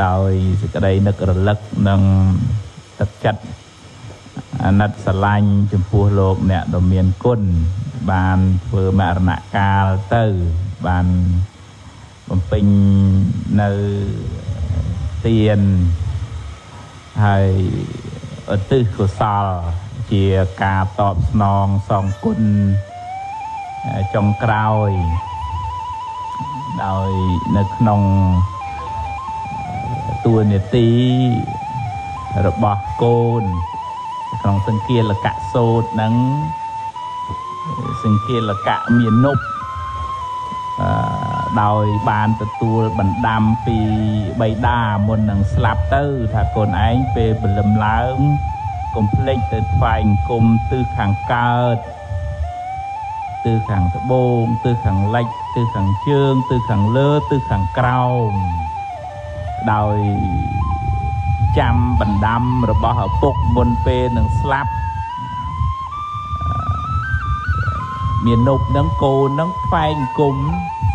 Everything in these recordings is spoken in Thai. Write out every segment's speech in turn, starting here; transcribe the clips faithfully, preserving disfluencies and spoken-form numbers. โดยสิกระไดนักระลึกนั่งตัดจัดนัดสลายจมพูโลกเนี่ยดมเมียนก้นบานเฟื่อมารณะกาลเตอร์บานบำเพ็ญในเตียนให้อุตุขศลเจียกาตอบสนองสองกุลจงกรอยโดยนักนองตัวเนตีระบอบโกนของสังเกตละกะโซดนังสังเกตละกะเมียนนบโดยบานตะตัวบันดำปีใบดามนหนังสลับเตอร์ถ้าคนไอ้เปบลำล้างกลมเพลงเติดไฟกลมตื้อขังเกิดตื้อขังตะโบงตื้อขังเล็กตื้อขังเชื่องตื้อขังเลือตื้อขังเกลาโดยจำบันดำระบอบปกบนเปหนังสลับเมียนนกนังโกนังไฟกลม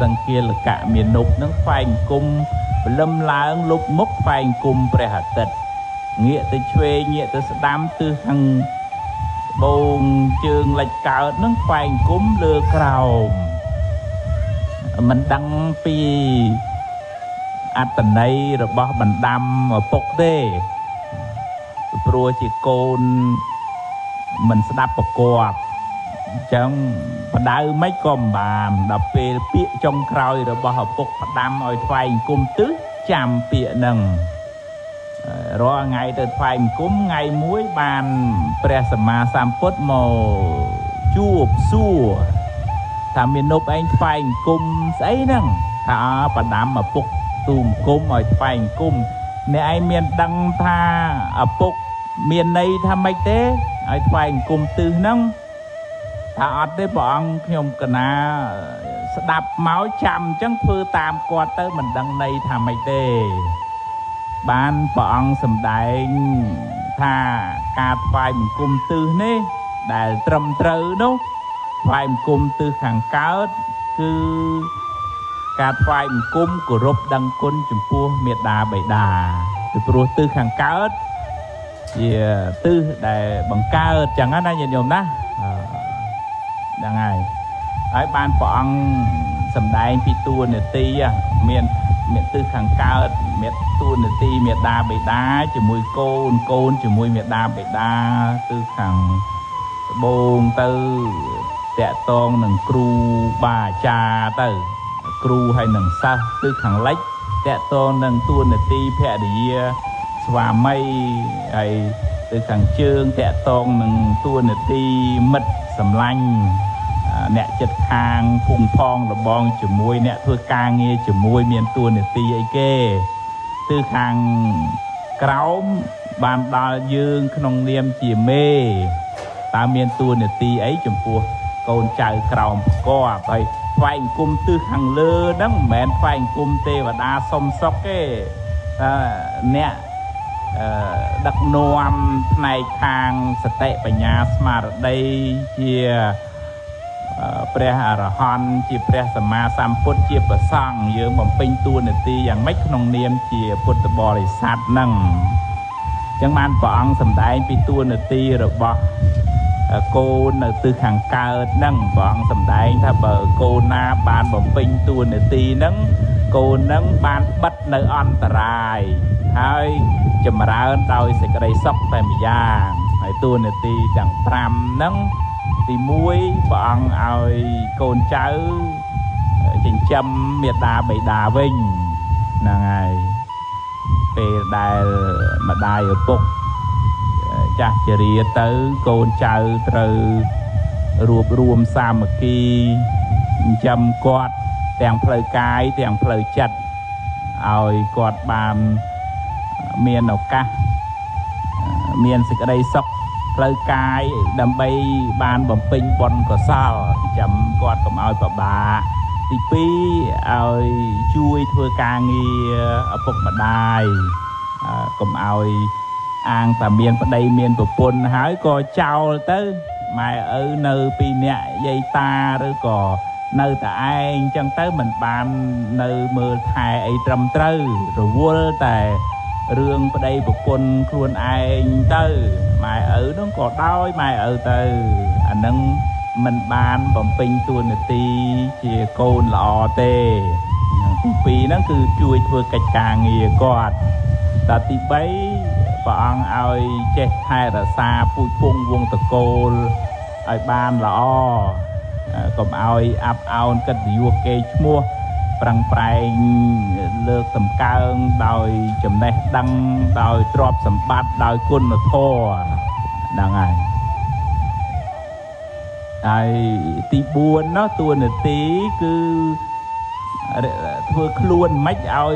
สังเกตละกะเมียนนกนังไฟกลมลำล้างลุกมกไฟกลมประหัตติเงี่ยตะช่วยเงี่ยตะสดามตือหังบงเชิงหลักเกิดนังไฟกลมเลือกเรามันดังปีอัตนัยระบอบบันดำปกเต้ปลัวจิโกนมันสดับประกอบจังปะดาวไม่กลมบามดับเปลเปียจงครอยระบอบปกปะดำอ่อยไฟกลมตื้อจำเปียหนึ่งรอไงเดินไฟกุ้มไงมุ้ยบานเปรสมาสามพดมอจูบสู้ทำเมนบไอไฟกุ้มใส่นั่งถ้าปะดำมาปกตูมกุ้มอ่อยไฟกุ้มในไอเมียนดังทาอ่ะปกเมียนในทำไมเต้อ่อยไฟกุ้มตื่นนั่งถ้าอดได้บองยมกันนะสดับเมาจำจังคือตามกอดเตอร์มันดังในทำไมเต้บ้านปองสำได้ถ้าการไฟมันกลมตื้อนี่ได้ตรมตรื้อนุ๊กไฟมันกลมตื้อขังเกิดคือการไฟมันกลมกรบดังก้นจุ่มพัวเมียดาใบดาจุ่มพัวตื้อขังเกิดจีตื้อได้บังเกิดจังงั้นได้ยินยมนะยังไงไอ้บ้านปองสำได้พี่ตัวเนี่ยตีอะเมียนเมียตื้อขังเกิดเมียตูนตีเมียดาใบดาจมูกโกนโกนจมูกเมียดาใบดาตื้อขังโบงตื้อแตะตองหนึ่งครูบาจาตื้อครูให้หนึ่งซาตื้อขังเล็กแตะตองหนึ่งตูนตีแผ่ดีสวาไม่ไอตื้อขังเชิงแตะตองหนึ่งตูนตีมัดสำลังเน่จัดคางพุงพองระบองจมูกเน่ทั่วกลางเงี้ยจมูกเมียนตัวเน่ตีไอเก้ตื้อคางกร้าวบานตายืงขนมเลียมจีเม่ตาเมียนตัวเน่ตีไอจมูกโกนใจกร้าวก็ไปไฟกุมตื้อคางเลือดั้งแมนไฟกุมเตวดาสมซอกเก้เน่ดักนวมในคางสเตปัญญาสมาร์ได้เจียเปรอะระหันจีเปรสมาสามพุทธจีประสร้างเยอะบ่มเป็นตัวเนตีอย่างไม่ขนมเนียมจีพุทธบริษัทนั่งจังมันปองสำได้เป็นตัวเนตีหรือบ่โกนเนตือขังเกิดนั่งปองสำได้ถ้าเบอร์โกนาบานบ่มเป็นตัวเนตีนั่งโกนนั่งบานบัดเนอันตรายให้จำร้านโดยสิกระไรซอกแต่ไม่ยากให้ตัวเนตีดังพรำนั่งตีมุ้ยปองเอาโกนเจ้าจิงจำเมียดาใบดาวิ่งนั่งไงเปได้มาได้ปุ๊บจะเจริญเต๋อโกนเจ้าเต๋อรวบรวมสามัคคีจำกอดแต่งเพลกายแต่งเพลจัดเอากอดบามเมียนเอากะเมียนสิกระไดซอกเลิกกายดำใบบานบ่มปิงบนก็เศร้าจำกอดกับเอาปะบาติปีเอาช่วยเธอกางเงียปกมาได้กับเอาอ่างตาเมียนประเดี๋ยเมียนปะปนหายก็เจ้าเตอร์มาเออเนอปีเนี่ยยายตาหรือก็ ในแต่ไอ้จังเต้เหมือนปานในมือไทยไอ้ตรำเต้หรือวัวแต่เรื่องประเดี๋ยวบุคคลครูนไอ้เต้หมายเออน้องกอดด้อยหมายเออเต้อันนั้นมันปานผมเป็นตัวหนึ่งตีเชี่ยโกนหล่อเต้ปีนั้นคือช่วยเพื่อกิจการเงียกอดแต่ตีใบปองเอาเจ็ดไทยแต่ซาปุยปุงวงตะโกนไอ้ปานหล่อก็เอาอับเอากันอยู่เกยมัวปรังไพร์เลือกสำคัญโดยจำแนกดังโดยตรอบสัมปัตโดยคุณโทดังไงไอ้ตีบัวเนาะตัวหนึ่งตีคือเพื่อคลุนไม่เอา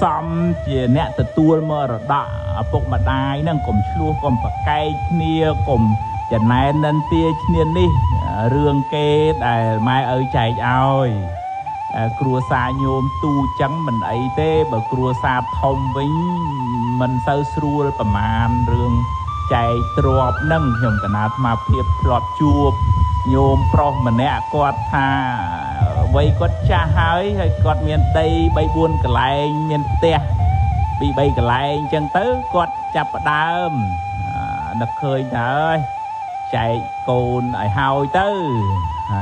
ซ้ำเจเนตตัวเมื่อระดับปกมาได้นั่งกลมชั่วกลมปะไก่เนี่ยกลมจะไหนนั่นเตี้ยเนี่ยนี่เรื่องเกตแต่ไม่เอาใจเอาครัวซาโยมตูจังมันไอเต้แบบครัวซาทอมวิ้งมันเซอร์ซูลประมาณเรื่องใจตรอบนั่งโยมขนาดมาเพียบหลอดจูบโยมพร้อมมันแน่กอดท่าไว้กอดจ้าหายให้กอดเมียนตีใบบุญกระไลเมียนเตะปีใบกระไลจังเต้กอดจับดามนักเคยหน่อยใจโกนไอเฮาเต้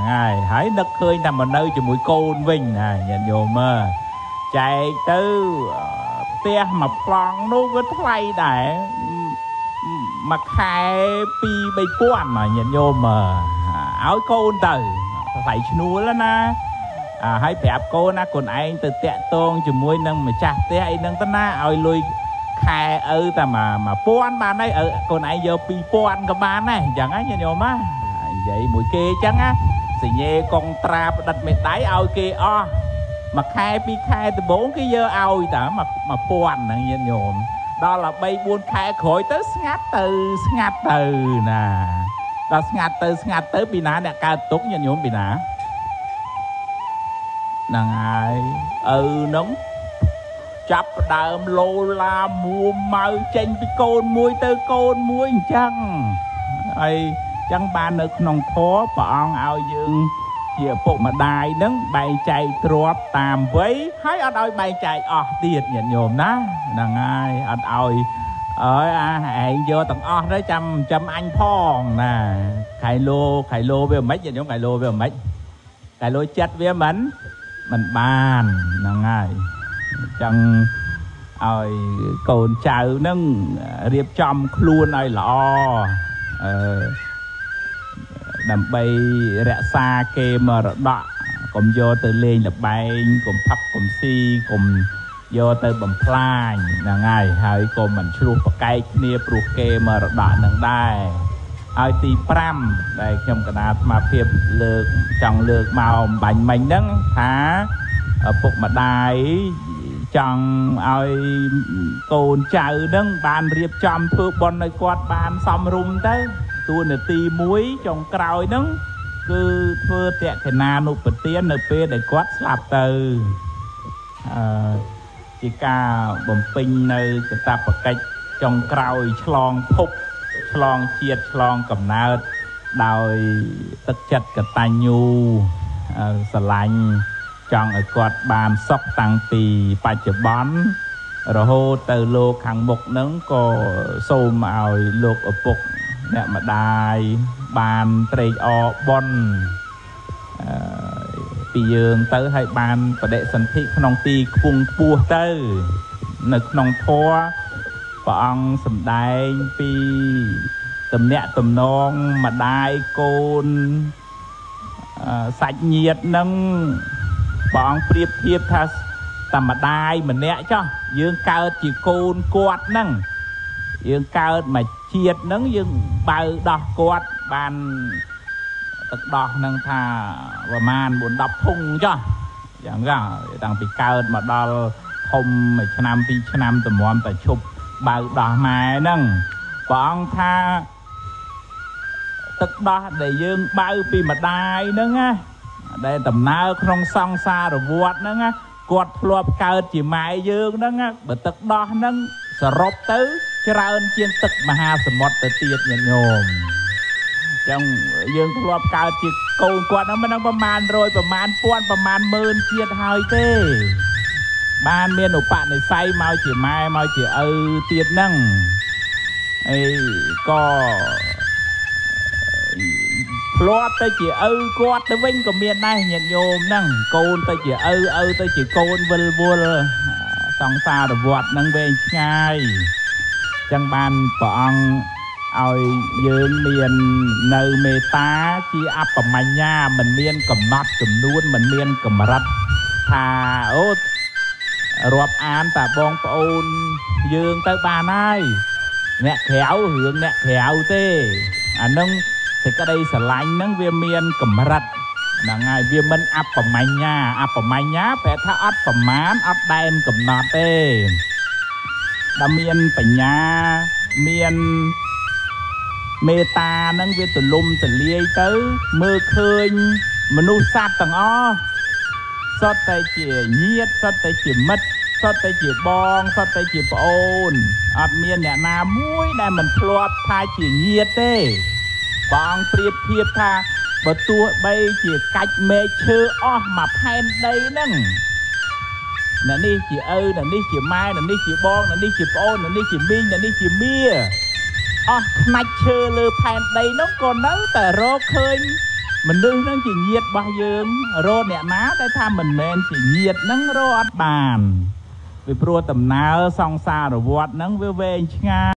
ไงหายนักเคยนำมาเนยจมูกโกนวิ่งนะยันโยมใจเต้เตี้ยมาปลองนู้ก็ไล่ได้มาขายปีใบป้วนนะยันโยมเอาโกนเต้ใส่ชนูแล้วนะให้แบบโกนนะคนไอ้ตัวเตะตรงจมูกนั่งมาจับเตะไอ้นั่งต้นนะเอาลุยใครเออแต่มามาป้อนมาได้เออคนไอ้เยอะปีป้อนกับมาได้อย่างนั้นยันโยมvậy mũi kia chăng á thì nghe con tra đặt mẹ tái ao kia o mà khai pi khai từ bốn cái giờ ao đã mà mà quan nặng nhẹ nhõm đó là bay buôn khai khỏi tới ngắt từ ngắt từ nè đó ngắt từ ngắt tới bị nã nè ca tốt nhẹ nhõm bị nã nàng ai ừ nóngจับดามโลลามัวเมาเจนไปโกนมวยเตอโกนมวยจังไอจังบานนึกนองโถปองเอายึงเจี๋ยพวกมาได้นั่งใบใจตรวจตามไว้ให้เอาดอยใบใจออกเดียดหยันโยมนะนั่งไงเอาดอยเออไอ้เยอะต่างออกได้จำจำอันพ่องนะไข่โลไข่โลเบี้ยไม่หยันโยมไข่โลเบี้ยไม่ไข่โลเจ็ดเบี้ยมันมันบานนั่งไงจังเอาโกนเจ้านั่งเรียบจำครูนอยหล่อเออดำไปแร่ซาเกมอร์ดะกลมโยเตเลนหลับไปกลมพับกลมซีกลมโยเตบัมพลายนั่งไงหายกลมเหมือนชูปะไก่เนียปลูกเกมอร์ดะนั่งได้ไอตีพรำได้ยมกระนาบมาเพียบเลือกจังเลือกมาบันมันนั่งหาปกมาได้จังไอโกนเจ้านั่งบานเรียบจำเพื่อบอลในกอดบานซ้ำรุมเต้ตัวหนึ่งตีมุ้ยจงกรอยนั่งคือเพื่อแตะเทนานุปเตียนหนึ่งเพื่อได้กวาดสลับเตอจิกาบ่มปิงหนึ่งกระตับกระจจงกรอยฉลองพบฉลองเชียดฉลองกับนาดาวตะจัดกระตาญูสลังจังไอกวาดบานซอกตังตีปัจจุบันเราโหเตอโลขังบกนั่งก็โซมเอาโลกอปกเนี่ยมาได้บานเตยออบอลปีเยืองเตอให้บานประเดสันติขนมตีกุงปูเตอหนึกนองทัวปองสมได้ปีตำเนะตำนองมาได้โกนสัจเนียดนั่งปองเปรียบเทียบทัศแต่มาได้เหมือนเนะจ้ะเยืองเกิดจีโกนกวดนั่งเยืองเกิดมาเฉียดนั่งยังเบาดอกกวดบานตักดอกนั่งทาประมาณบนดอกพุ่งจ้ะอย่างก็ต่างปีเกิดมาดอกคมมาชนามปีชนามตะมอมตะชุบเบาดอกไม้นั่งปองทาตักดอกได้ยังเบาปีมาได้นั่งไงได้ตำนานครองซองซาระวัดนั่งไงกวดพลวบเกิดจีไม้ยังนั่งไงแบบตักดอกนั่งสรบตื้อเจริญเจียนตึกมหาสมุทรเตียดเงียบโยม จังยังรวบกาวจิกโกงกวนนั้นมันต้องประมาณโรยประมาณป้วนประมาณหมื่นเจียดหายเต้บ้านเมียนอุปะในไซมาเจียไม้มาเจียเออเตียดนั่งไอ้ก็รวบเต้เจียเออกวดเต้วิ่งกับเมียนได้เห็นโยมนั่งโกนเต้เจียเออเออเต้เจียโกนเวลวัวสองสาววัดนั่งเวงง่ายจังบ้านปองเอาเยือนเมียนในเมตาชีอัปปมัญญามันเมียนกับนัดกับนู้นมันเมียนกับรัฐทาโอดรวบอ่านแต่บองปอนเยือนเตอบ้านไอ้เนี่ยแถวเหืองเนี่ยแถวเต้อันนั้นสิกระไดสลายนั่งเวียนเมียนกับรัฐนั่งไงเวียนมันอัปปมัญญาอัปปมัญญาแปลถ้าอัปปมันอัปแดนกับนัดเต้ดำเมียนปัญญาเมียนเมตานั่งเวตุลมตุเลียเตอเมื่อเคยมนุษย์สัตว์ต่างอ้อสอดใจเจี๋ยเยียดสอดใจเจี๋ยมัดสอดใจเจี๋ยบองสอดใจเจี๋ยปอนอัดเมียนเนี่ยนามุ้ยได้มันพลวดทายเจี๋ยเยียดเต้บองเปรียบเทียบทาประตูใบเจี๋ยกัดเมเชออ้อมาแพนใดนั่งนั่นนี่เจี๋ยเออนั่นนี่เจี๋ยไม้นั่นนี่เจี๋ยบองนั่นนี่เจี๋ยปอนนั่นนี่เจี๋ยมิ้งนั่นนี่เจี๋ยเมียอ๋อมาเชื่อเลยแผ่นใดน้องก่อนนั้นแต่รอเคยมันดึงนั่งจีเงียดบางยืมรอเนี่ยนะแต่ทำเหมือนแมนจีเงียดนั่งรออัดบานไปโปรยตำนาวซองซาหรือวัดนั่งเว่ยเว่ยง่าย